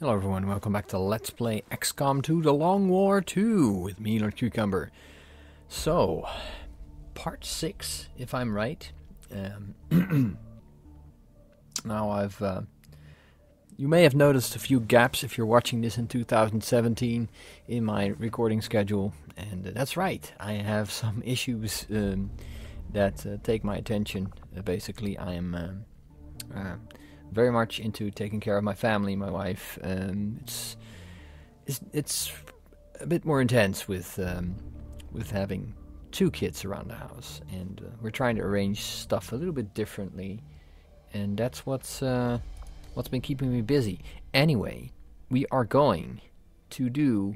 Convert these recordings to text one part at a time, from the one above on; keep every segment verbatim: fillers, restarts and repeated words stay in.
Hello everyone, welcome back to Let's Play X COM two The Long War two with me, Lord Cucumber. So, part six, if I'm right. Um, now I've... Uh, you may have noticed a few gaps if you're watching this in two thousand seventeen in my recording schedule. And uh, that's right, I have some issues um, that uh, take my attention. Uh, basically, I'm... Um, uh, very much into taking care of my family, my wife. Um, it's, it's it's a bit more intense with um, with having two kids around the house, and uh, we're trying to arrange stuff a little bit differently, and that's what's uh, what's been keeping me busy. Anyway, we are going to do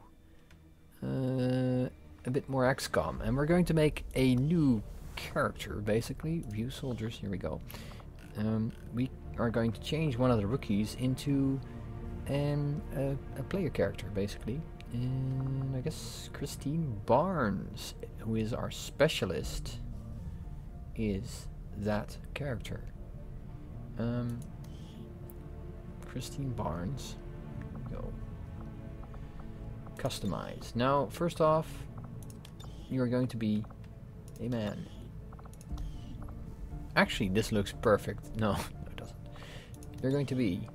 uh, a bit more X COM, and we're going to make a new character, basically. View soldiers. Here we go. Um, we are going to change one of the rookies into an, a, a player character, basically. And I guess Christine Barnes, who is our specialist, is that character. Um, Christine Barnes. Here we go. Customize. Now, first off, you are going to be a man. Actually, this looks perfect. No, it doesn't. You're going to be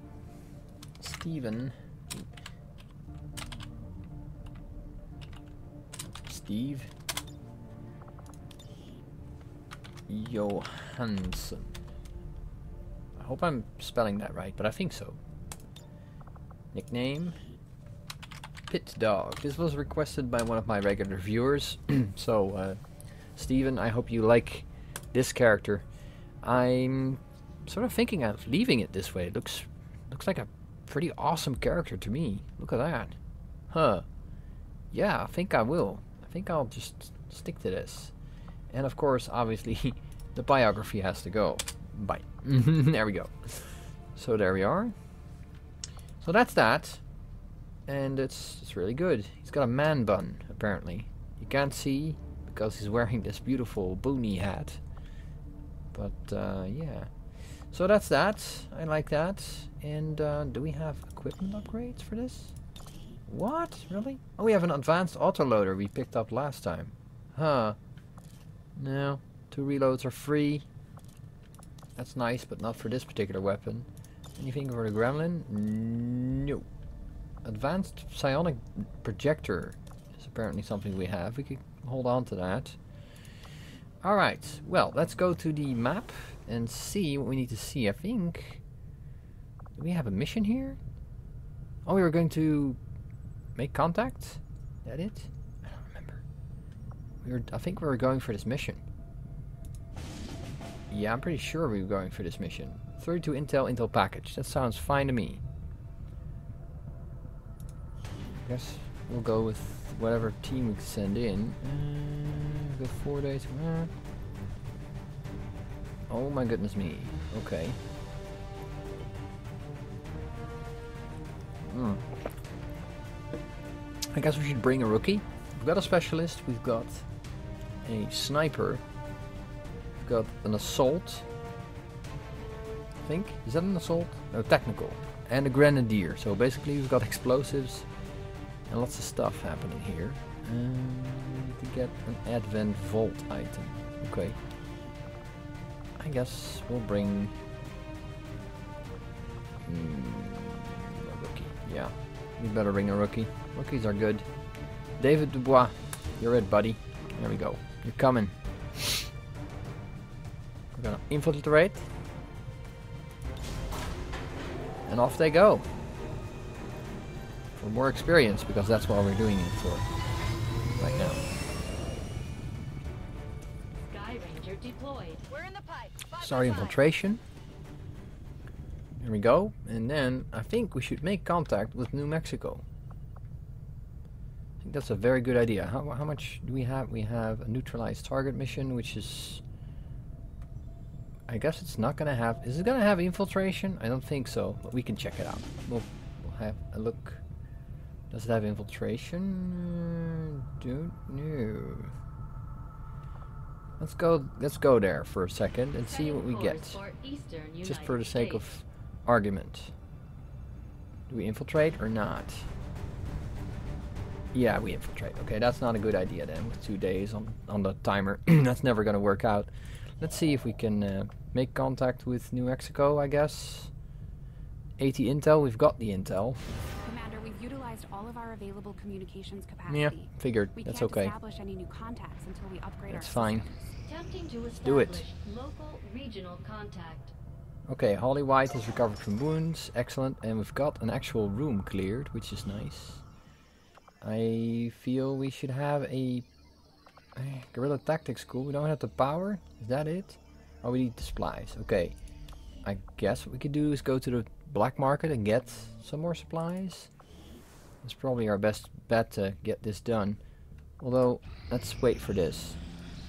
Stephen. Steve. Johansson. I hope I'm spelling that right, but I think so. Nickname. Pit Dog. This was requested by one of my regular viewers. So, uh, Stephen, I hope you like this character. I'm sort of thinking of leaving it this way. It looks, looks like a pretty awesome character to me. Look at that. Huh. Yeah, I think I will. I think I'll just stick to this. And of course, obviously, the biography has to go. Bye. There we go. So there we are. So that's that. And it's, it's really good. He's got a man bun, apparently. You can't see because he's wearing this beautiful boonie hat. But, uh, yeah. So that's that. I like that. And, uh, do we have equipment upgrades for this? What? Really? Oh, we have an advanced autoloader we picked up last time. Huh. No. Two reloads are free. That's nice, but not for this particular weapon. Anything for the gremlin? No. Advanced psionic projector is apparently something we have. We could hold on to that. Alright, well, let's go to the map and see what we need to see, I think. Do we have a mission here? Oh, we were going to make contact? Is that it? I don't remember. We were, I think we were going for this mission. Yeah, I'm pretty sure we were going for this mission. thirty-two Intel Intel package. That sounds fine to me. I guess we'll go with whatever team we can send in. Uh, Four days. Oh my goodness me. Okay. Hmm. I guess we should bring a rookie. We've got a specialist. We've got a sniper. We've got an assault. I think. Is that an assault? No, technical. And a grenadier. So basically, we've got explosives and lots of stuff happening here. Um, to get an Advent Vault item. Okay. I guess we'll bring mm, a rookie. Yeah. We better bring a rookie. Rookies are good. David Dubois, you're it, buddy. There we go. You're coming. We're gonna infiltrate. And off they go. For more experience, because that's what we're doing it for. Right now. Sky Ranger deployed. We're in the pipe. Sorry, infiltration. There we go. And then I think we should make contact with New Mexico. I think that's a very good idea. How, how much do we have? We have a neutralized target mission, which is... I guess it's not going to have... Is it going to have infiltration? I don't think so, but we can check it out. We'll, we'll have a look. Does it have infiltration? Uh, don't know. Let's go. Let's go there for a second and see what we get, just for the sake of argument. Do we infiltrate or not? Yeah, we infiltrate. Okay, that's not a good idea then, with two days on, on the timer. That's never going to work out. Let's see if we can uh, make contact with New Mexico, I guess. eighty intel, we've got the intel. Commander, we've utilized all of our available communications capacity. Yeah, figured. We That's can't okay. establish any new contacts until we upgrade That's our fine. To Do it. Local, regional contact. Okay, Holly White is recovered from wounds. Excellent. And we've got an actual room cleared, which is nice. I feel we should have a uh, guerrilla tactics school. We don't have the power. Is that it? Oh, we need the supplies. Okay. I guess what we could do is go to the black market and get some more supplies. It's probably our best bet to get this done. Although, let's wait for this.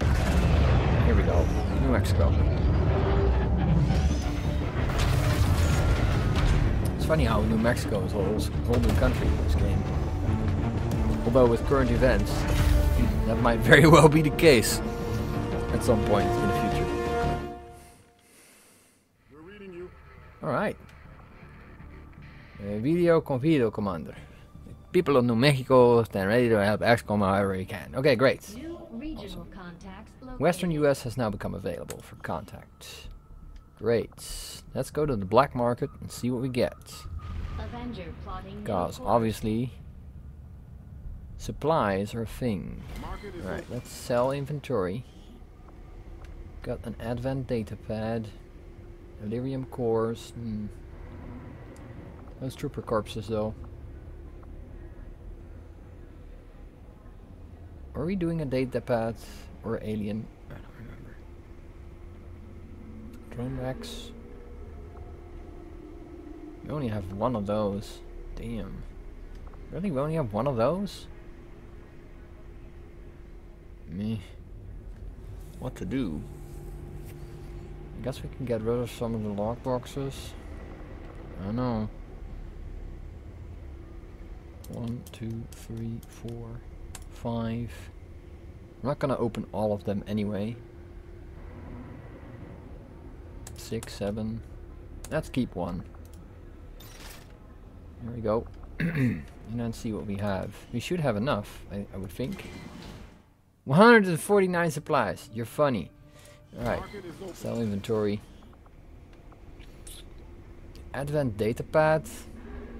Here we go. New Mexico. It's funny how New Mexico is a whole, whole new country in this game. Although with current events, that might very well be the case at some point in the future. We're reading you. Alright. Uh, video convido, Commander. People of New Mexico stand ready to help X COM however you can. Okay, great. New regional contacts located. Western U S has now become available for contact. Great. Let's go to the black market and see what we get. Avenger plotting. Because obviously supplies are a thing. Alright, let's sell inventory. Got an advent data pad. Delirium cores. Mm. Those trooper corpses though. Are we doing a data pad or alien? I don't remember. Drone racks. We only have one of those. Damn. Really? We only have one of those? Meh. What to do? I guess we can get rid of some of the log boxes. I don't know. One, two, three, four, five. I'm not gonna open all of them anyway. Six, seven. Let's keep one. There we go. And then see what we have. We should have enough, I, I would think. one hundred forty-nine supplies. You're funny. Alright. Sell inventory. Advanced datapad?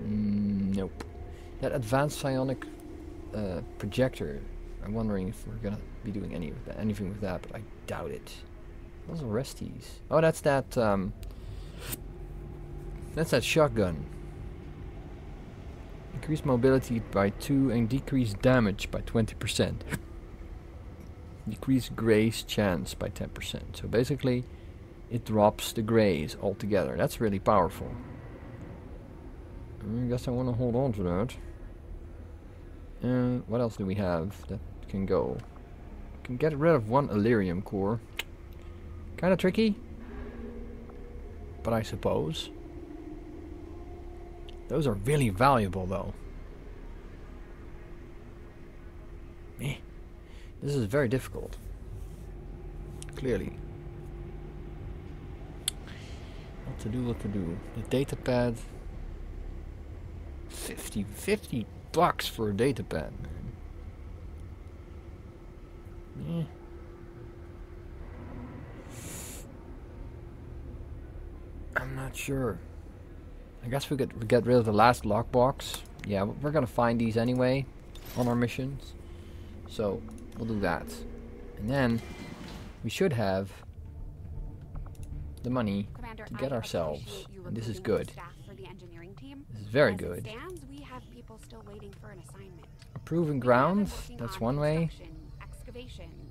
Mm, nope. That advanced psionic uh, projector. I'm wondering if we're gonna be doing any with that, anything with that, but I doubt it. Those are resties. Oh, that's that. Um, that's that shotgun. Increase mobility by two and decrease damage by twenty percent. Decrease graze chance by ten percent. So basically, it drops the graze altogether. That's really powerful. I guess I want to hold on to that. Uh, what else do we have that can go? We can get rid of one Illyrium core. Kind of tricky, but I suppose. Those are really valuable, though. Eh. This is very difficult. Clearly. What to do, what to do. The data pad. fifty, fifty bucks for a data pad, man. Eh. I'm not sure. I guess we could get rid of the last lockbox. Yeah, we're gonna find these anyway on our missions. So we'll do that. And then we should have the money Commander, to get I ourselves. And this is good. For the engineering team. This is very As good. Stands, we have people still waiting for an assignment. Approving grounds, that's on one way.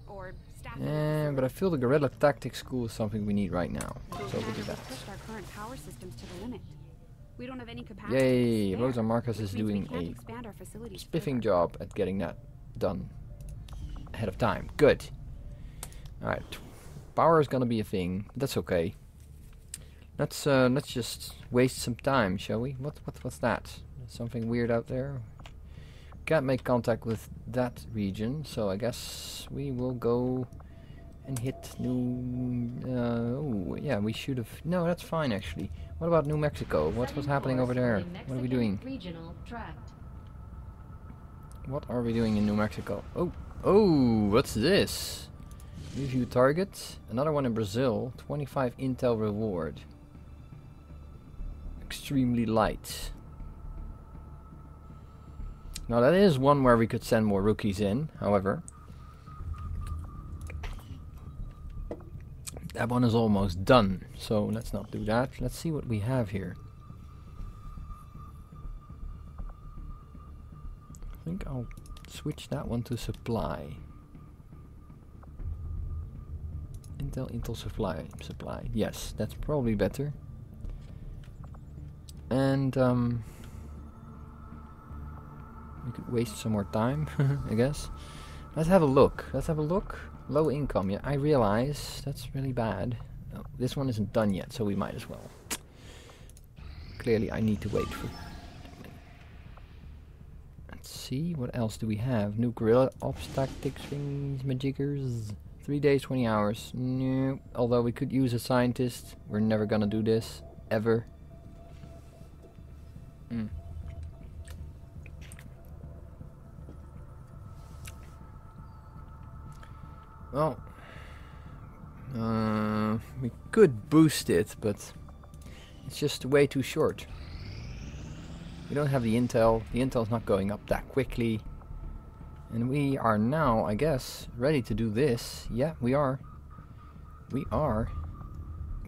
Or eh, but I feel the guerrilla tactics school is something we need right now. So we'll do that. Our current power systems to the limit. We don't have any capacity. Yay, Rosa Marcus is doing a spiffing job at getting that done ahead of time. Good. Alright. Power is gonna be a thing. That's okay. Let's uh, let's just waste some time, shall we? What what what's that? Something weird out there? Can't make contact with that region, so I guess we will go and hit New... Uh, oh, yeah, we should have... No, that's fine, actually. What about New Mexico? What was happening over there? What are we doing? What are we doing in New Mexico? Oh, oh, what's this? Review target. Another one in Brazil. twenty-five intel reward. Extremely light. Now that is one where we could send more rookies in, however. That one is almost done, so let's not do that. Let's see what we have here. I think I'll switch that one to supply. Intel, Intel supply, supply. Yes, that's probably better. And um, we could waste some more time, I guess. Let's have a look. Let's have a look. Low income. Yeah, I realize that's really bad. No, this one isn't done yet, so we might as well. Clearly, I need to wait for. Let's see. What else do we have? New guerrilla ops tactics things, majiggers. Three days, twenty hours. No. Although we could use a scientist. We're never gonna do this ever. Mm. Well, uh, we could boost it, but it's just way too short. We don't have the intel. The intel's not going up that quickly. And we are now, I guess, ready to do this. Yeah, we are. We are.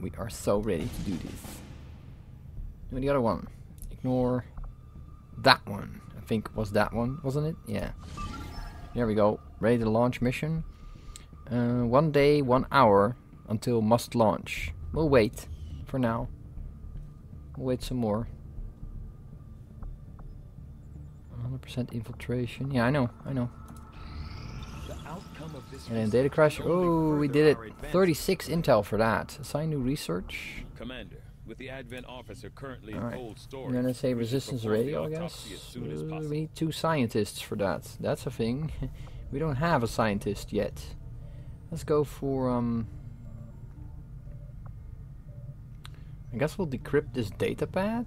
We are so ready to do this. Do the other one. Ignore that one. I think it was that one, wasn't it? Yeah. There we go. Ready to launch mission. Uh, one day, one hour until must launch. We'll wait for now. We'll wait some more. one hundred percent infiltration. Yeah, I know, I know. And then data crash. Oh, we did it. thirty-six intel for that. Assign new research. Commander, with the advent officer currently in cold storage. And then I say resistance radio, I guess. Uh, we need two scientists for that. That's a thing. We don't have a scientist yet. Let's go for, um... I guess we'll decrypt this data pad.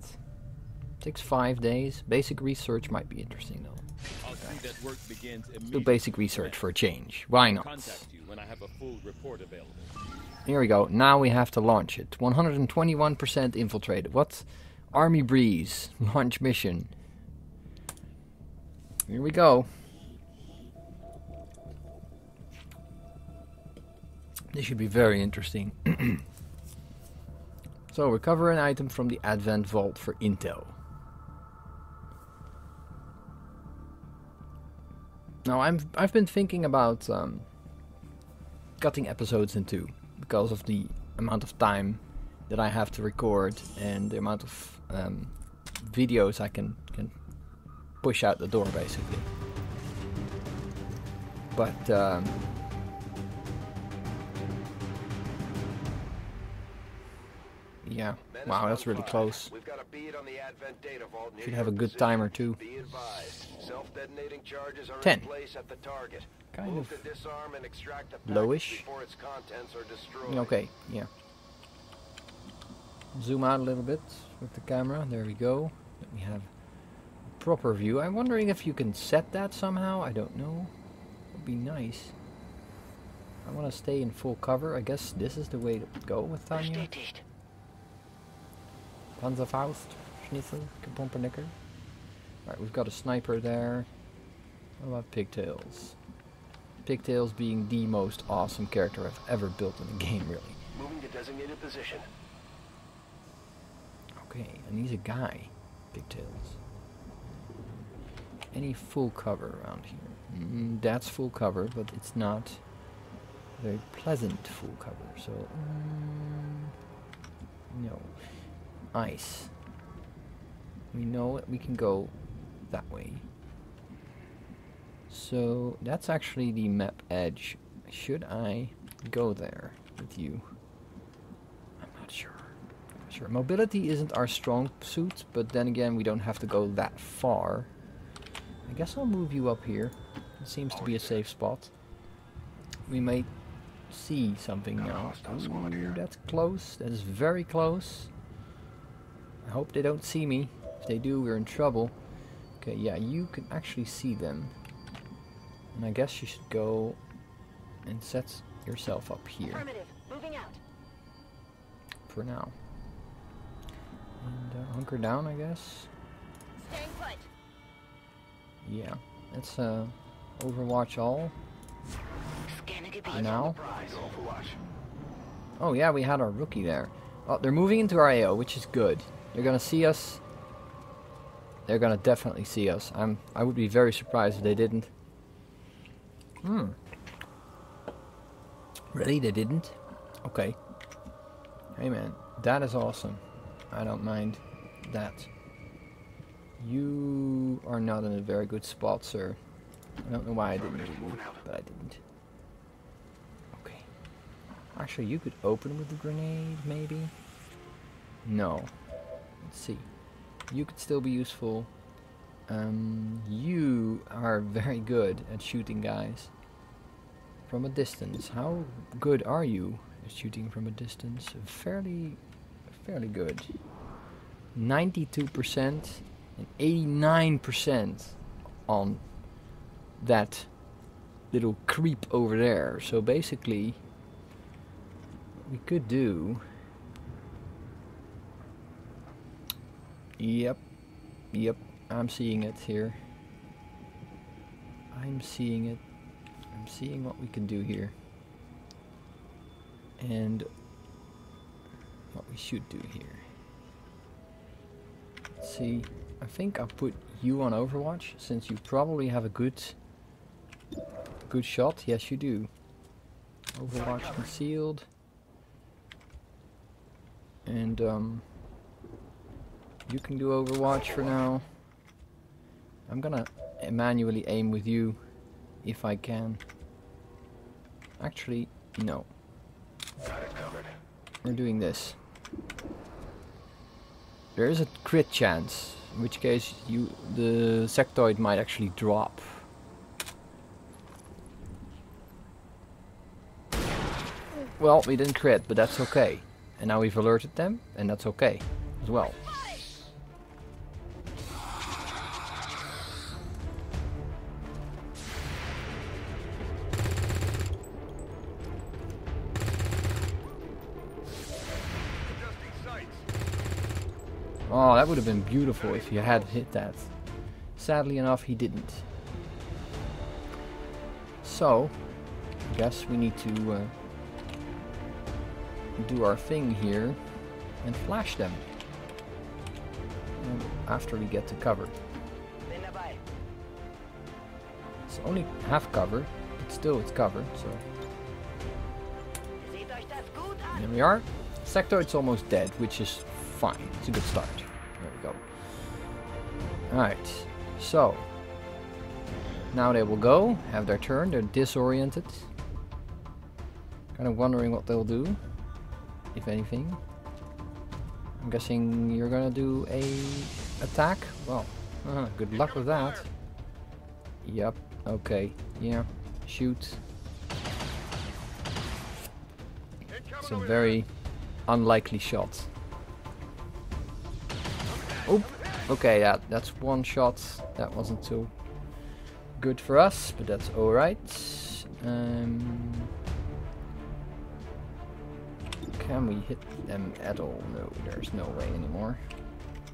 Takes five days. Basic research might be interesting, though. I'll see that work begins immediately. Do basic research for a change. Why not? Contact you when I have a full report available. Here we go. Now we have to launch it. one hundred twenty-one percent infiltrated. What? Army Breeze. Launch mission. Here we go. This should be very interesting. So, recover an item from the Advent Vault for intel. Now, I'm, I've been thinking about um, cutting episodes in two because of the amount of time that I have to record and the amount of um, videos I can, can push out the door, basically. But... Um, yeah, wow, that's really close. Should have a good timer too. ten. Kind of lowish. Okay, yeah. Zoom out a little bit with the camera. There we go. Let me have a proper view. I'm wondering if you can set that somehow. I don't know. It would be nice. I want to stay in full cover. I guess this is the way to go with Tanya. Panzerfaust, Schnitzel, Kapompernicker. Alright, we've got a sniper there. What about Pigtails? Pigtails being the most awesome character I've ever built in the game, really. Moving to designated position. Okay, and he's a guy. Pigtails. Any full cover around here? Mm, that's full cover, but it's not very pleasant full cover, so... Mm, no. Ice. We know that we can go that way. So that's actually the map edge. Should I go there with you? I'm not sure. Not sure. Mobility isn't our strong suit, but then again, we don't have to go that far. I guess I'll move you up here. It seems to be a safe spot. We may see something now. Ooh, that's close. That is very close. I hope they don't see me. If they do, we're in trouble. Okay, yeah, you can actually see them. And I guess you should go and set yourself up here. Affirmative. Moving out. For now. And uh, hunker down, I guess. Staying put. Yeah, let's uh, overwatch all. Now. Oh yeah, we had our rookie there. Oh, they're moving into our A O, which is good. They're gonna see us. They're gonna definitely see us. I'm. I would be very surprised if they didn't. Hmm. Really, they didn't? Okay. Hey man, that is awesome. I don't mind that. You are not in a very good spot, sir. I don't know why I didn't, but I didn't. Okay. Actually, you could open with the grenade, maybe? No. Let's see. You could still be useful. Um, you are very good at shooting guys from a distance. How good are you at shooting from a distance? Fairly, fairly good. ninety-two percent and eighty-nine percent on that little creep over there. So basically, what we could do. Yep, yep. I'm seeing it here. I'm seeing it. I'm seeing what we can do here. And what we should do here. Let's see, I think I'll put you on Overwatch since you probably have a good good shot. Yes, you do. Overwatch concealed. And um you can do Overwatch for now. I'm gonna manually aim with you, if I can. Actually, no. Got it covered. We're doing this. There is a crit chance, in which case you the sectoid might actually drop. Well, we didn't crit, but that's okay. And now we've alerted them, and that's okay as well. Oh, that would have been beautiful if he had hit that. Sadly enough, he didn't. So, I guess we need to uh, do our thing here and flash them and after we get to cover. It's only half cover, but still it's cover. So, there we are. Sectoid's almost dead, which is fine. It's a good start. There we go. Alright, so now they will go, have their turn. They're disoriented. Kind of wondering what they'll do, if anything. I'm guessing you're gonna do a attack? Well, uh, good luck with that. Yep, okay, yeah, shoot. It's a very unlikely shot. Oh, okay, that, that's one shot. That wasn't so good for us, but that's alright. Um, can we hit them at all? No, there's no way anymore.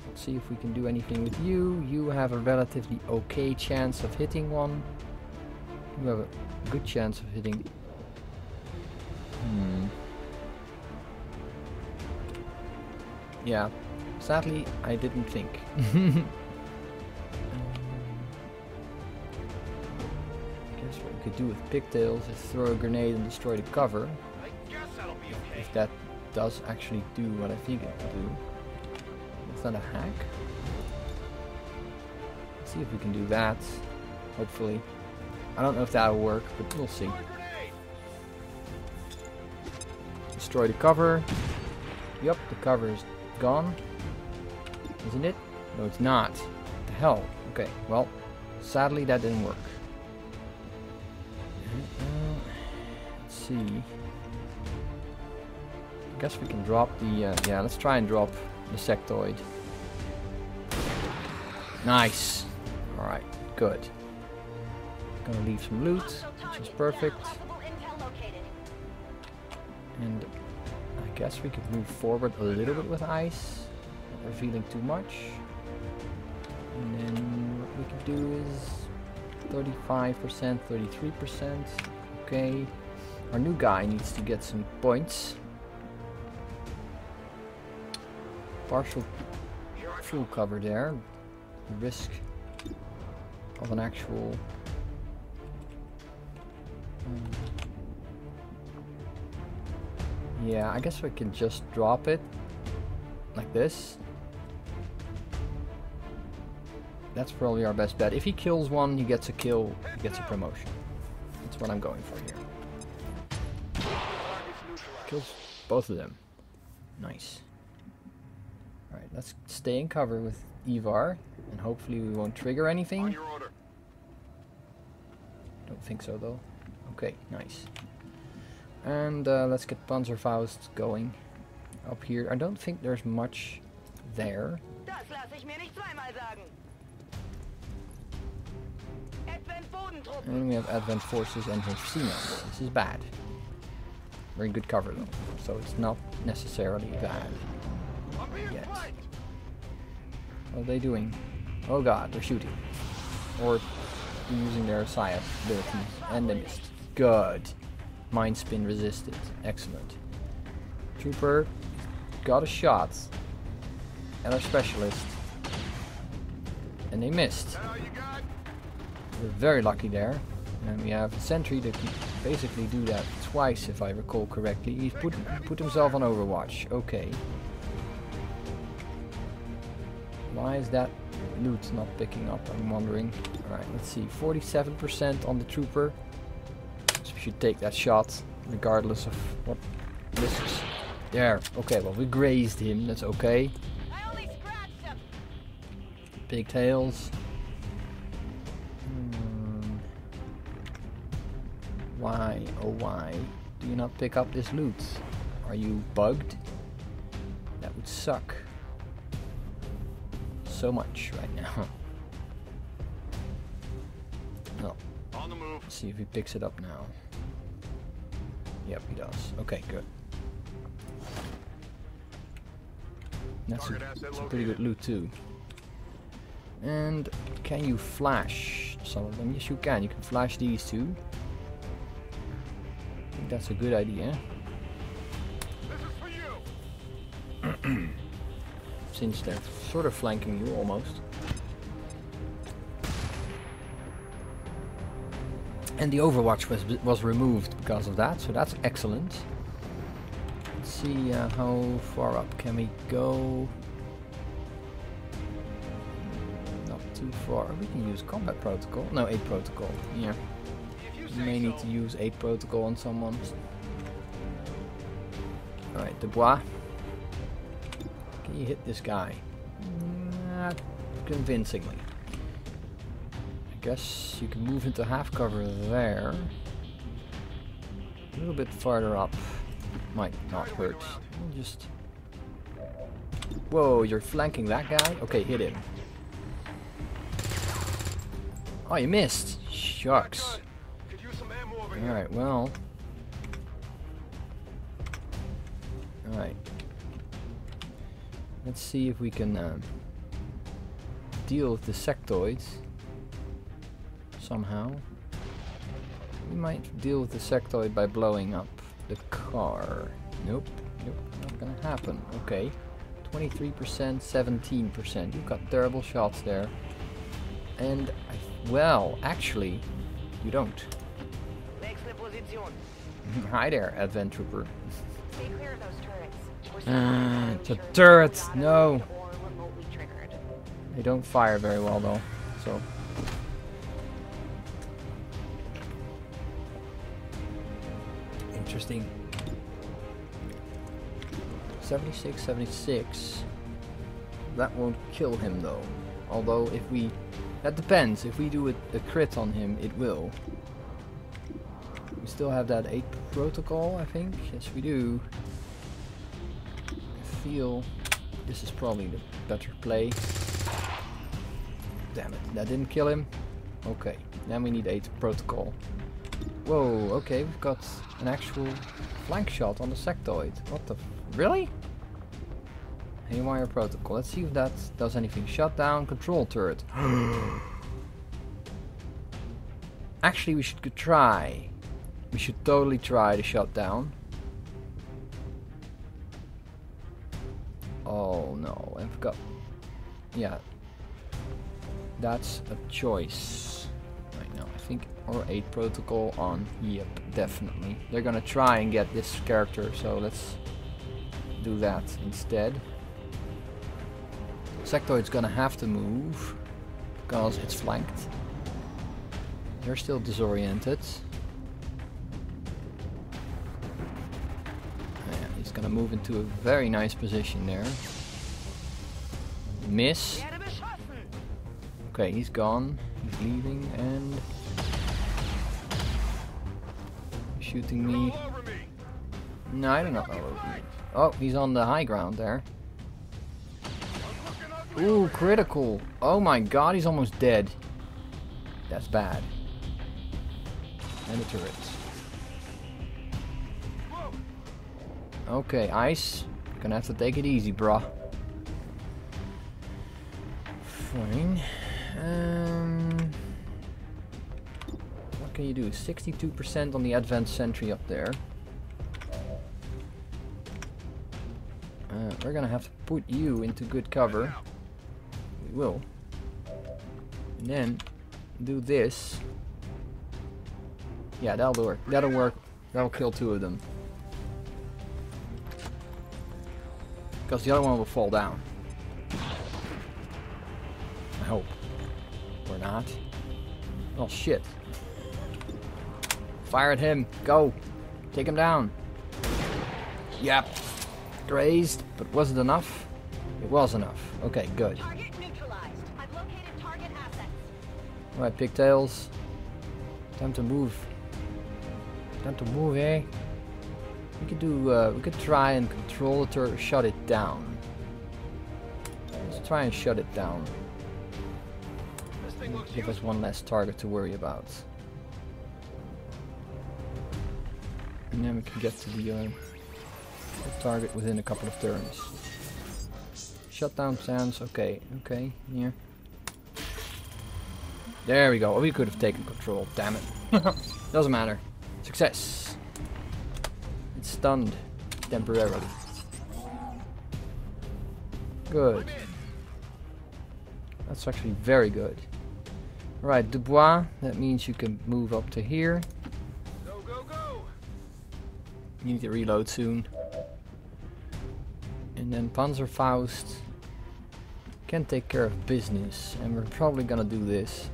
Let's see if we can do anything with you. You have a relatively okay chance of hitting one. You have a good chance of hitting... Hmm. Yeah. Sadly, I didn't think. um, I guess what we could do with Pigtails is throw a grenade and destroy the cover. I guess that'll be okay. If that does actually do what I think it will do. Is that a hack? Let's see if we can do that. Hopefully. I don't know if that'll work, but we'll see. Destroy the cover. Yup, the cover is gone. Isn't it? No, it's not. What the hell? Okay, well, sadly that didn't work. Uh, let's see. guess we can drop the... Uh, yeah, let's try and drop the sectoid. Nice. Alright, good. Gonna leave some loot, which is perfect. And I guess we could move forward a little bit with ice, not revealing too much. And then what we can do is thirty-five percent, thirty-three percent. Okay. Our new guy needs to get some points. Partial full cover there. The risk of an actual... Um, yeah, I guess we can just drop it like this. That's probably our best bet. If he kills one, he gets a kill, he gets a promotion. That's what I'm going for here. Kills both of them. Nice. Alright, let's stay in cover with Ivor, and hopefully we won't trigger anything. Don't think so though. Okay, nice. And uh, let's get Panzerfaust going up here. I don't think there's much there. And we have Advent Forces and Hosino. This is bad. Very good cover though, so it's not necessarily bad yet. What are they doing? Oh god, they're shooting. Or using their Scythe abilities. And they missed. Good. Mind spin resisted. Excellent. Trooper got a shot at our specialist. And they missed. We're very lucky there. And we have a sentry that can basically do that twice if I recall correctly. He's put, put himself on overwatch. Okay. Why is that loot not picking up? I'm wondering. Alright, let's see. forty-seven percent on the trooper. So we should take that shot, regardless of what risks. There. Okay, well, we grazed him. That's okay. I only scratched him. Pigtails. Hmm. Why, oh why, do you not pick up this loot? Are you bugged? That would suck. So much right now. No. Let's see if he picks it up now. Yep, he does. Okay, good. That's a, that's a pretty good loot too. And can you flash some of them? Yes, you can. You can flash these two. I think that's a good idea. Since they're sort of flanking you almost. And the overwatch was was removed because of that, so that's excellent. Let's see uh, how far up can we go. Not too far. We can use combat protocol. No, aid protocol. Yeah. You may need to use aid protocol on someone. Alright, Dubois. Can you hit this guy? Not convincingly. I guess you can move into half cover there. A little bit farther up. Might not hurt. We'll just... Whoa, you're flanking that guy? Okay, hit him. Oh, you missed! Shucks. Alright, well... Alright. Let's see if we can um, deal with the sectoids somehow. We might deal with the sectoid by blowing up the car. Nope, nope, not gonna happen. Okay, twenty-three percent, seventeen percent. You've got terrible shots there. And, I well, actually, you don't. Hi there, Advent Trooper. Stay clear of those turrets. Uh, the turrets! No! They don't fire very well though, so... Interesting. seventy-six, seventy-six. That won't kill him though. Although if we... That depends. If we do a, a crit on him, it will. We still have that eight protocol, I think. Yes, we do. feel this is probably the better play. Damn it, that didn't kill him. Okay, then we need eight protocol. Whoa, okay, we've got an actual flank shot on the sectoid. What the f really? Haywire protocol. Let's see if that does anything. Shut down control turret. Actually, we should try. We should totally try the shutdown. Oh no, I've got. Yeah. That's a choice. Right now, I think. Or eight protocol on. Yep, definitely. They're gonna try and get this character, so let's do that instead. Sectoid's gonna have to move because it's flanked. They're still disoriented. And he's gonna move into a very nice position there. Miss. Okay, he's gone. He's leaving and shooting me. No, I don't know. Oh, he's on the high ground there. Ooh, critical. Oh my god, he's almost dead. That's bad. And the turrets. Okay, Ice. Gonna have to take it easy, bruh. Fine. Um, what can you do? sixty-two percent on the advanced sentry up there. Uh, we're gonna have to put you into good cover. We will. And then do this. Yeah, that'll work. That'll work. That'll kill two of them. Because the other one will fall down. I hope. Or not. Oh shit. Fire at him. Go. Take him down. Yep. Grazed, but was it enough? It was enough. Okay, good. Target neutralized. I've located target assets. Alright, Pigtails. Time to move. Time to move, eh? We could do. Uh, we could try and control it or shut it down. Let's try and shut it down. This thing looks give us one less target to worry about. And then we can get to the. Uh, target within a couple of turns. Shutdown sounds okay. Okay, yeah. There we go. We could have taken control. Damn it. Doesn't matter. Success. It's stunned temporarily. Good. That's actually very good. Alright, Dubois. That means you can move up to here. Go, go, go. You need to reload soon. And then Panzerfaust can take care of business, and we're probably gonna do this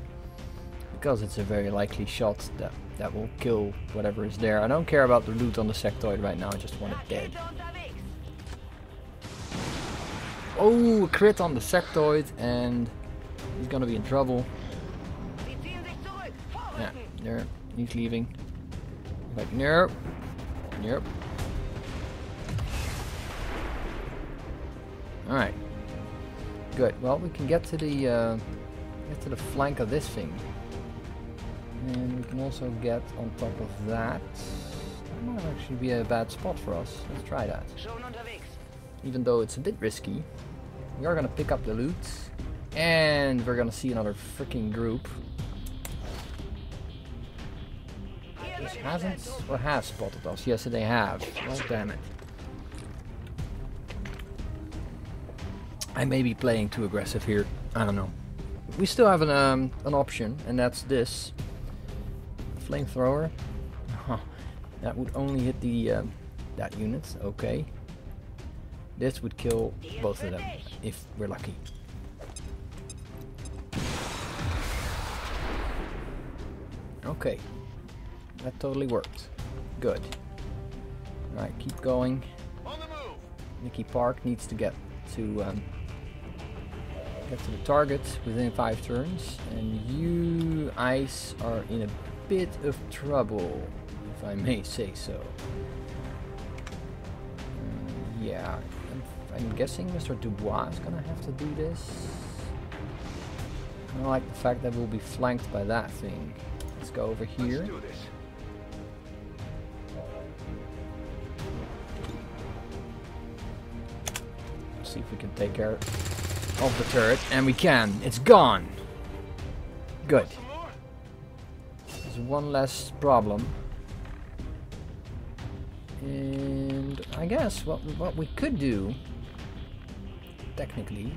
because it's a very likely shot that that will kill whatever is there. I don't care about the loot on the sectoid right now, I just want it dead. Oh, a crit on the sectoid, and he's gonna be in trouble. Yeah, there, he's leaving. Like, nope, nope. Alright, good. Well, we can get to the uh, get to the flank of this thing, and we can also get on top of that. That might actually be a bad spot for us. Let's try that. Even though it's a bit risky, we are gonna pick up the loot, and we're gonna see another freaking group. This hasn't or has spotted us. Yes, they have. Oh damn it. I may be playing too aggressive here. I don't know. We still have an um, an option, and that's this flamethrower. Huh. That would only hit the um, that unit. Okay. This would kill both of them if we're lucky. Okay. That totally worked. Good. All right, keep going. Nikki Park needs to get to. Um, Get to the target within five turns, and you, Ice, are in a bit of trouble, if I may say so. Um, yeah, I'm I'm guessing Mister Dubois is gonna have to do this. I like the fact that we'll be flanked by that thing. Let's go over here. Let's do this. Let's see if we can take care of the turret. And we can. It's gone. Good. There's one less problem. And I guess what what we could do, technically,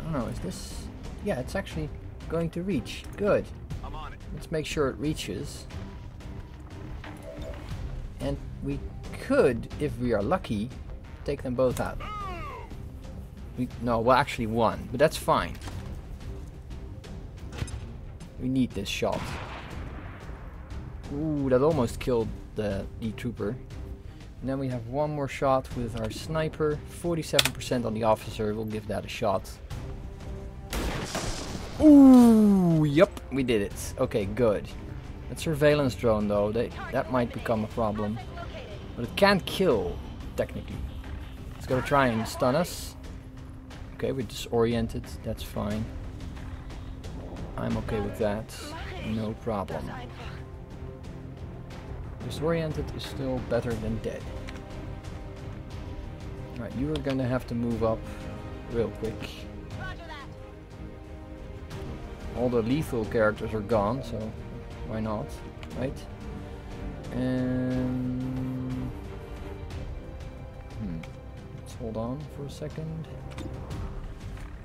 I don't know, is this? Yeah, it's actually going to reach. Good. I'm on it. Let's make sure it reaches. And we could, if we are lucky, take them both out. We, no, well, actually one, but that's fine. We need this shot. Ooh, that almost killed the E-trooper. And then we have one more shot with our sniper. forty-seven percent on the officer. We'll give that a shot. Ooh, yep, we did it. Okay, good. That surveillance drone, though, they, that might become a problem. But it can't kill, technically. It's gonna try and stun us. Okay, we're disoriented. That's fine. I'm okay with that. No problem. Disoriented is still better than dead. Alright, you are gonna have to move up real quick. All the lethal characters are gone, so why not, right? And hmm. Let's hold on for a second.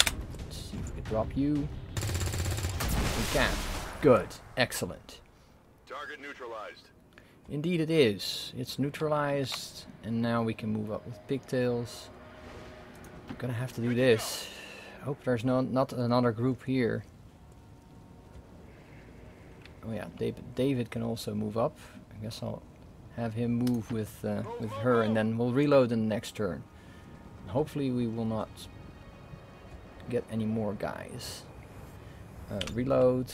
Let's see if we can drop you. We can. Good. Excellent. Target neutralized. Indeed it is. It's neutralized, and now we can move up with Pigtails. I'm gonna have to do this. Hope there's no not another group here. Oh yeah, David, David can also move up. I guess I'll have him move with uh, with her, and then we'll reload in the next turn. And hopefully we will not get any more guys. Uh, reload.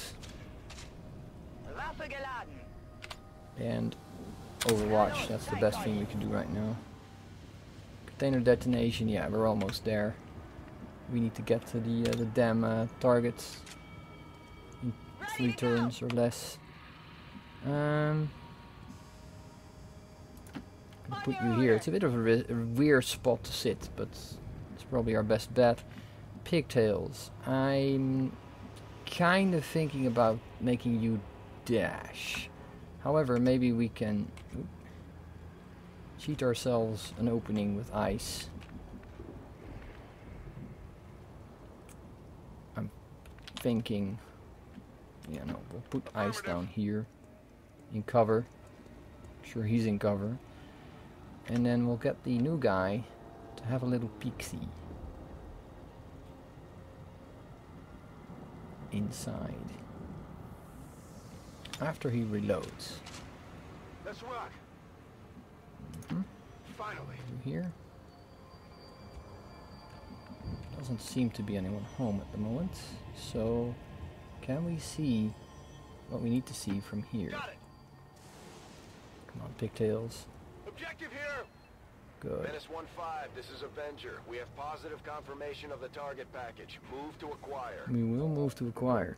And Overwatch, that's the best thing we can do right now. Container detonation, yeah, we're almost there. We need to get to the, uh, the damn uh, targets in three turns or less. Um, I'll put you here. It's a bit of a, a weird spot to sit, but it's probably our best bet. Pigtails, I'm kind of thinking about making you dash. However, maybe we can cheat ourselves an opening with ice. I'm thinking, yeah, no, we'll put ice down here in cover. I'm sure he's in cover, and then we'll get the new guy to have a little peek-see inside. After he reloads. Let's rock. Mm-hmm. Finally. Here. Doesn't seem to be anyone home at the moment. So can we see what we need to see from here? Got it. Come on, Pigtails. Objective here. Good. Menace one five, this is Avenger. We have positive confirmation of the target package. Move to acquire. We will move to acquire.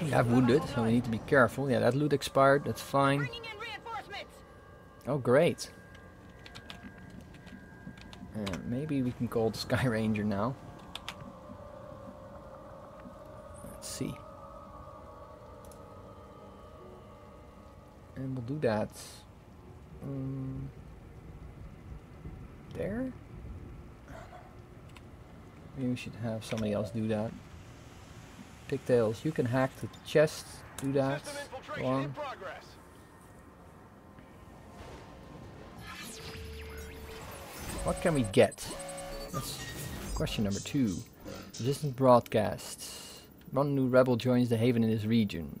We have wounded, so we need to be careful. Yeah, that loot expired, that's fine. Oh, great. Uh, maybe we can call the Sky Ranger now. Let's see. And we'll do that. Um, there? Maybe we should have somebody else do that. Pigtails, you can hack the chest, do that. Go on. What can we get? That's question number two. Resistant broadcasts. One new rebel joins the haven in this region.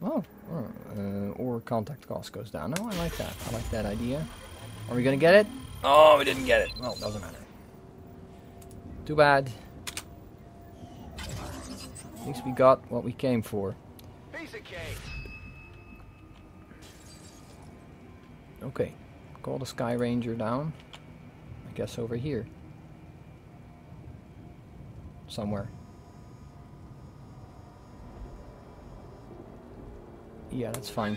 Oh, or, uh, or contact cost goes down. Oh, I like that. I like that idea. Are we gonna get it? Oh, we didn't get it. Well, doesn't matter. Too bad. At least we got what we came for. Okay, Call the Sky Ranger down. I guess over here. Somewhere. Yeah, that's fine.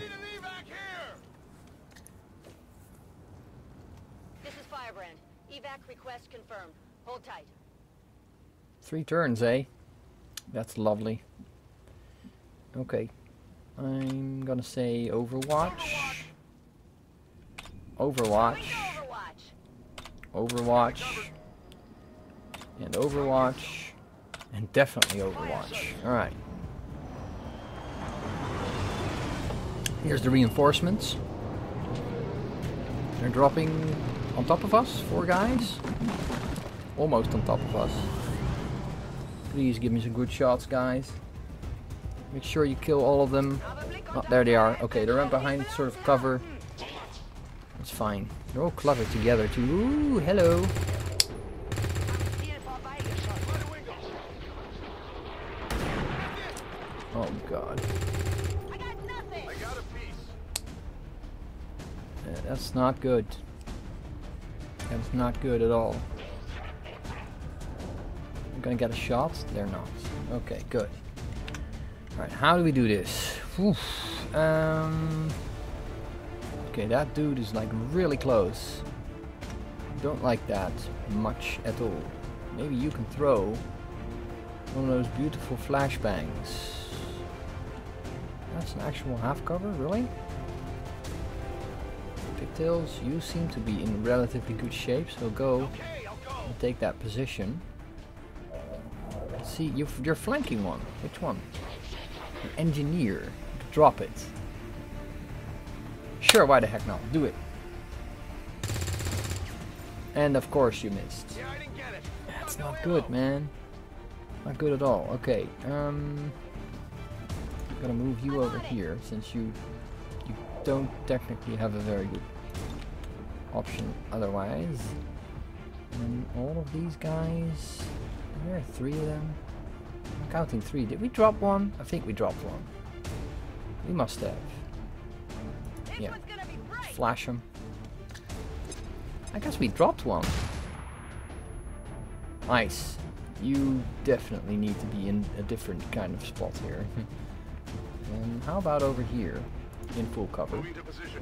This is Firebrand. Evac request confirmed. Hold tight. Three turns, eh? That's lovely. Okay. I'm gonna say Overwatch. Overwatch. Overwatch. And Overwatch. And definitely Overwatch. Alright. Here's the reinforcements. They're dropping on top of us. Four guys. Almost on top of us. Please give me some good shots, guys. Make sure you kill all of them. Oh, there they are. Okay, they're right behind sort of cover. That's fine. They're all cluttered together too. Ooh, hello. Oh god. Yeah, that's not good. That's not good at all. I'm gonna get a shot? They're not. Okay, good. Alright, how do we do this? Oof. Um, okay, that dude is like really close. Don't like that much at all. Maybe you can throw one of those beautiful flashbangs. That's an actual half cover, really? Pigtails, you seem to be in relatively good shape, so go and take that position. Let's see, you've, you're flanking one. Which one? An engineer. Drop it. Sure, why the heck not? Do it. And of course you missed. Yeah, I didn't get it. That's no, not no, good, no. man. Not good at all. Okay, um... I'm gonna move you over here, since you you don't technically have a very good option otherwise. And all of these guys... There are three of them. I'm counting three. Did we drop one? I think we dropped one. We must have. Yeah. Flash them. I guess we dropped one. Nice. You definitely need to be in a different kind of spot here. And how about over here? In full cover. And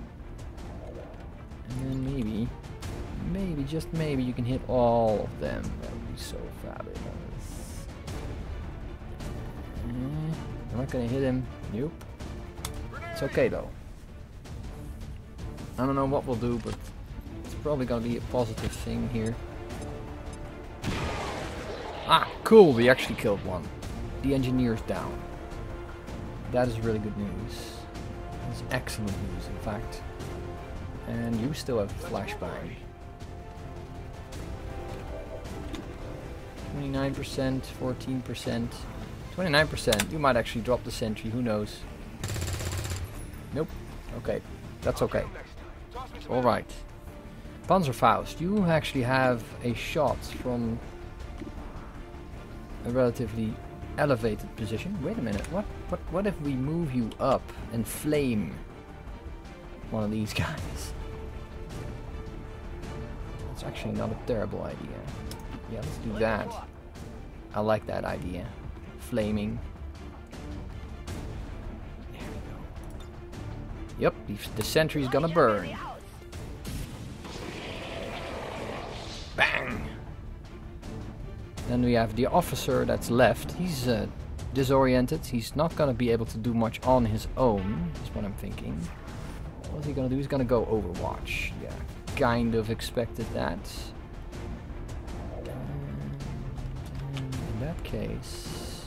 then maybe... Maybe, just maybe, you can hit all of them. That would be so fabulous. Mm, I'm not gonna hit him. Nope. It's okay though. I don't know what we'll do, but it's probably gonna be a positive thing here. Ah, cool! We actually killed one. The engineer's down. That is really good news. That's excellent news, in fact. And you still have a flashbang. twenty-nine percent, fourteen percent, twenty-nine percent. You might actually drop the sentry, who knows. Nope. Okay. That's okay. Alright. Panzerfaust, you actually have a shot from a relatively elevated position. Wait a minute. What, what, what if we move you up and flame one of these guys? That's actually not a terrible idea. Yeah, let's do that. I like that idea. Flaming. There we go. Yep, the sentry's gonna burn. Bang! Then we have the officer that's left. He's uh, disoriented. He's not gonna be able to do much on his own, is what I'm thinking. What's he gonna do? He's gonna go Overwatch. Yeah, kind of expected that. Case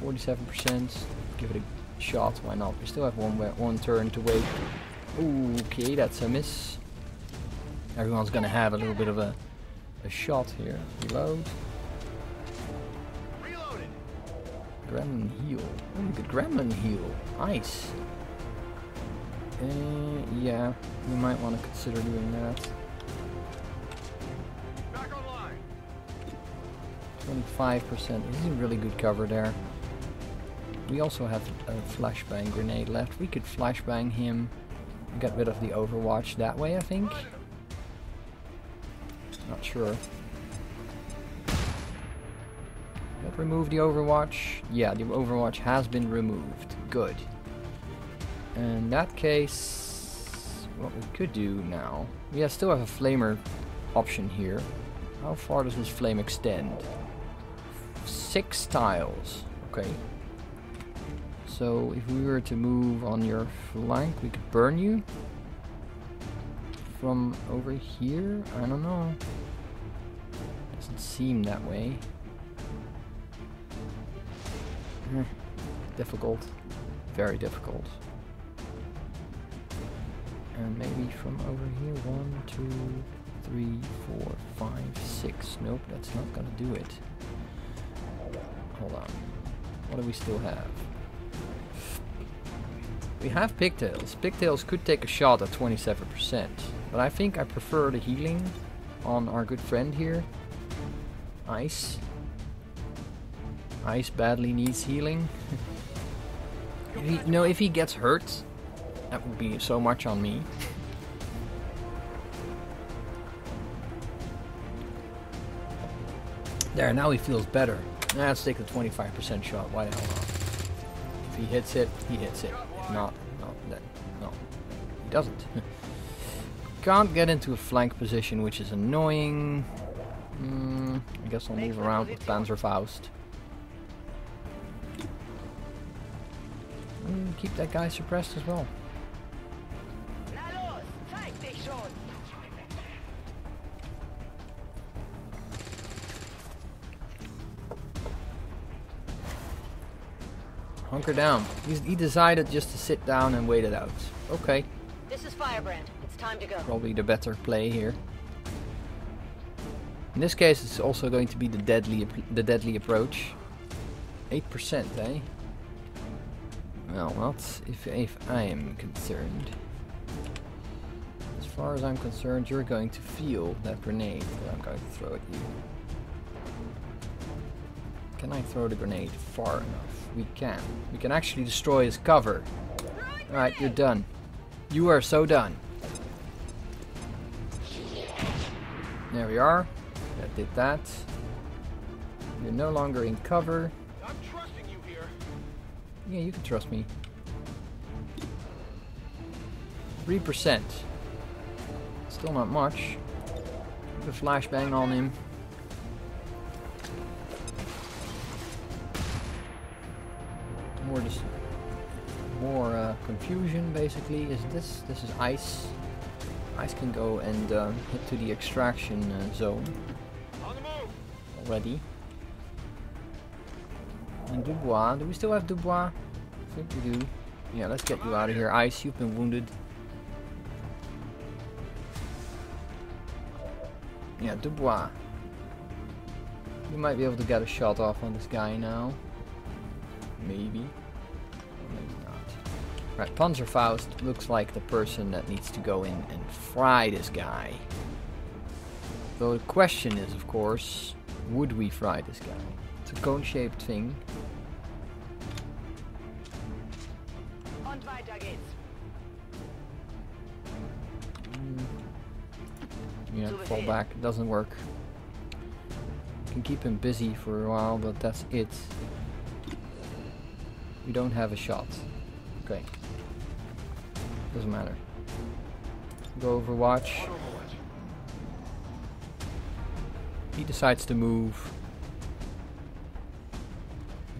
forty-seven percent. Give it a shot. Why not? We still have one one turn to wait. Okay, that's a miss. Everyone's gonna have a little bit of a a shot here. Reload. Reloaded. Gremlin heal. Ooh, the gremlin heal. Nice. Uh, yeah, we might want to consider doing that. twenty-five percent. This is a really good cover there. We also have a flashbang grenade left. We could flashbang him got rid of the Overwatch that way, I think. Not sure. That removed the Overwatch. Yeah, the Overwatch has been removed. Good. In that case, what we could do now... We yeah, still have a flamer option here. How far does this flame extend? Six tiles. Okay. So if we were to move on your flank, we could burn you. From over here? I don't know. Doesn't seem that way. Hmm. Difficult. Very difficult. And maybe from over here, one, two, three, four, five, six. Nope, that's not gonna do it. Hold on. What do we still have? We have Pigtails. Pigtails could take a shot at twenty-seven percent, but I think I prefer the healing on our good friend here. Ice. Ice badly needs healing. if he, no, if he gets hurt, that would be so much on me. There, now he feels better. Nah, let's take the twenty-five percent shot. Why the hell not? If he hits it, he hits it. Not, not that, no, he doesn't. Can't get into a flank position, which is annoying. Mm, I guess I'll move around with Panzerfaust. Mm, keep that guy suppressed as well. Hunker down. He's, he decided just to sit down and wait it out. Okay. This is Firebrand. It's time to go. Probably the better play here. In this case, it's also going to be the deadly, the deadly approach. Eight percent, eh? Well, not if if I am concerned. As far as I'm concerned, you're going to feel that grenade that I'm going to throw at you. Can I throw the grenade far enough? We can. We can actually destroy his cover. Alright, you're done. You are so done. There we are. That did that. You're no longer in cover. I'm trusting you here. Yeah, you can trust me. three percent. Still not much. Put a flashbang on him. More, just more uh, confusion, basically. Is this this is ice? Ice can go and uh, hit to the extraction uh, zone already. And Dubois, do we still have Dubois? I think we do. Yeah, let's get you out of here, Ice. You've been wounded. Yeah, Dubois. You might be able to get a shot off on this guy now. Maybe. Or maybe not. Right, Panzerfaust looks like the person that needs to go in and fry this guy. Though the question is, of course, would we fry this guy? It's a cone-shaped thing. Mm. Yeah, fall back. It doesn't work. You can keep him busy for a while, but that's it. We don't have a shot. Okay. Doesn't matter. Go Overwatch. He decides to move.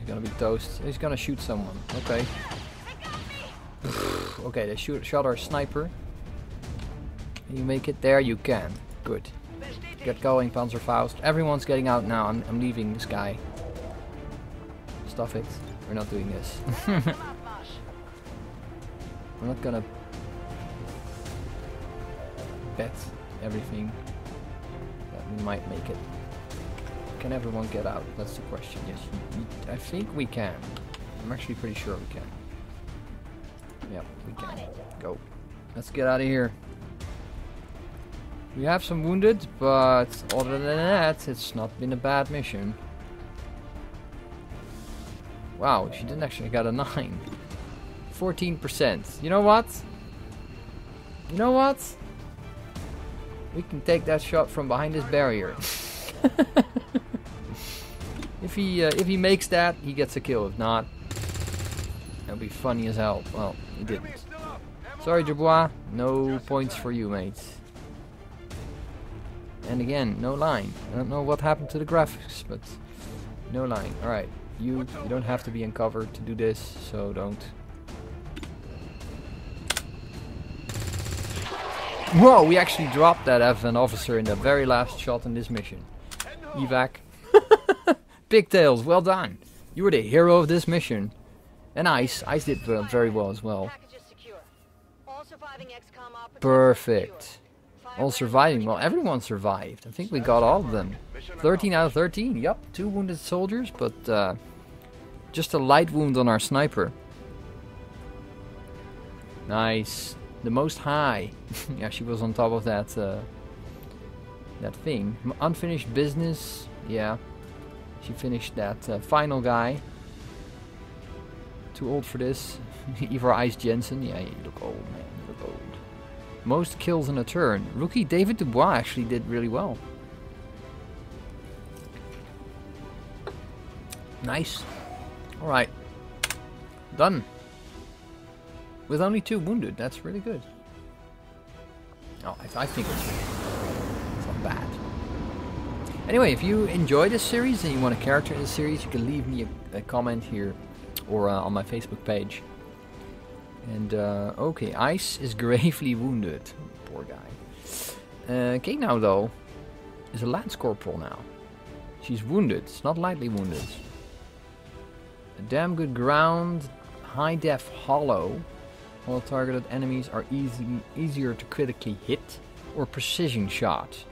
He's gonna be toast. He's gonna shoot someone. Okay. Okay, they shoot, shot our sniper. You make it there? You can. Good. Get going, Panzerfaust. Everyone's getting out now. I'm, I'm leaving this guy. Stuff it. We're not doing this. We're not gonna bet everything that we might make it. Can everyone get out? That's the question. Yes, we, I think we can. I'm actually pretty sure we can. Yeah, we can. Go. Let's get out of here. We have some wounded, but other than that, it's not been a bad mission. Wow, she didn't actually get a nine. fourteen percent. You know what? You know what? We can take that shot from behind this barrier. If he uh, if he makes that, he gets a kill. If not, that'll be funny as hell. Well, he didn't. Sorry, Dubois. No points for you, mate. And again, no line. I don't know what happened to the graphics, but no line. All right, you you don't have to be in cover to do this, so don't. Whoa, we actually dropped that F N officer in the very last shot in this mission. Evac. Pigtails, well done. You were the hero of this mission. And Ice. Ice did very well as well. Perfect. All surviving. Well, everyone survived. I think we got all of them. thirteen out of thirteen. Yep, two wounded soldiers, but uh, just a light wound on our sniper. Nice. The most high. Yeah, she was on top of that uh, that thing. M unfinished business. Yeah, she finished that uh, final guy. Too old for this. Ivor Ice Jensen. Yeah, you look old, man. You look old. Most kills in a turn. Rookie David Dubois actually did really well. Nice. All right. Done. With only two wounded, that's really good. Oh, I, I think it's, it's not bad. Anyway, if you enjoy this series and you want a character in the series, you can leave me a, a comment here or uh, on my Facebook page. And, uh, okay, Ice is gravely wounded. Poor guy. Uh, Kate now, though, is a Lance Corporal now. She's wounded. It's not lightly wounded. A damn good ground. High def hollow. All targeted enemies are easy, easier to critically hit or precision shot.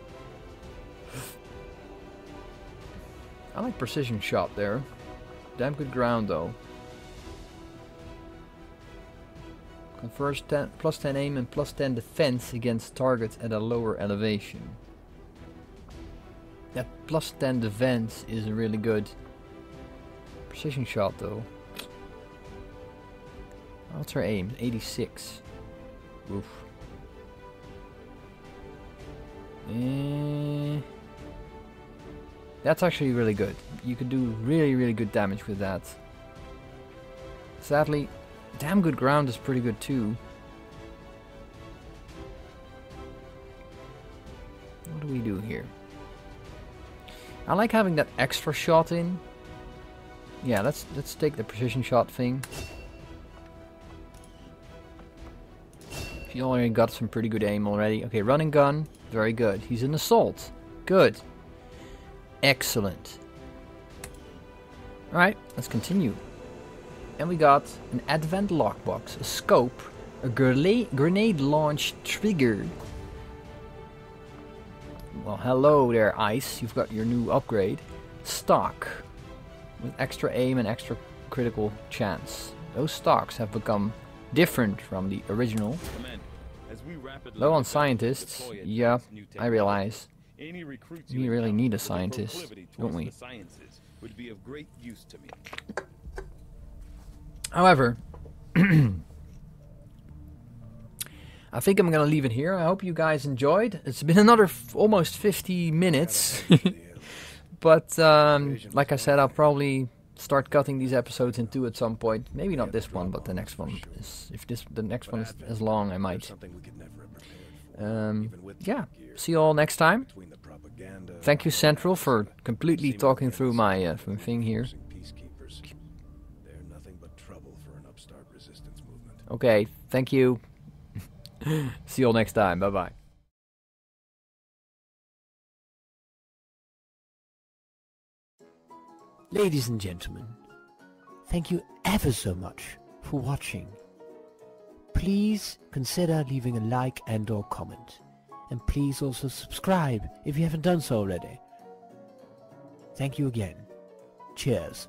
I like precision shot there. Damn good ground though. Confers ten, plus ten aim and plus ten defense against targets at a lower elevation. That plus ten defense is really good. Precision shot though. What's her aim? eighty-six. Oof. Eh. That's actually really good. You can do really, really good damage with that. Sadly, damn good ground is pretty good too. What do we do here? I like having that extra shot in. Yeah, let's let's take the precision shot thing. You already got some pretty good aim already. Okay, running gun, very good. He's an assault, good, excellent. All right, let's continue. And we got an advent lockbox, a scope, a grenade launch trigger. Well, hello there, Ice. You've got your new upgrade, stock, with extra aim and extra critical chance. Those stocks have become different from the original. Low on scientists. Yeah, I realize. We really need a scientist, don't we? However, I think I'm gonna leave it here. I hope you guys enjoyed. It's been another f almost fifty minutes, but um, like I said, I'll probably start cutting these episodes in two at some point. Maybe not this one, but the next one. Is, if this the next one is as long, I might. Um, yeah. See you all next time. Thank you, Central, for completely talking through my uh, thing here. Okay. Thank you. See you all next time. Bye bye. Ladies and gentlemen, thank you ever so much for watching. Please consider leaving a like and or comment, and please also subscribe if you haven't done so already. Thank you again. Cheers.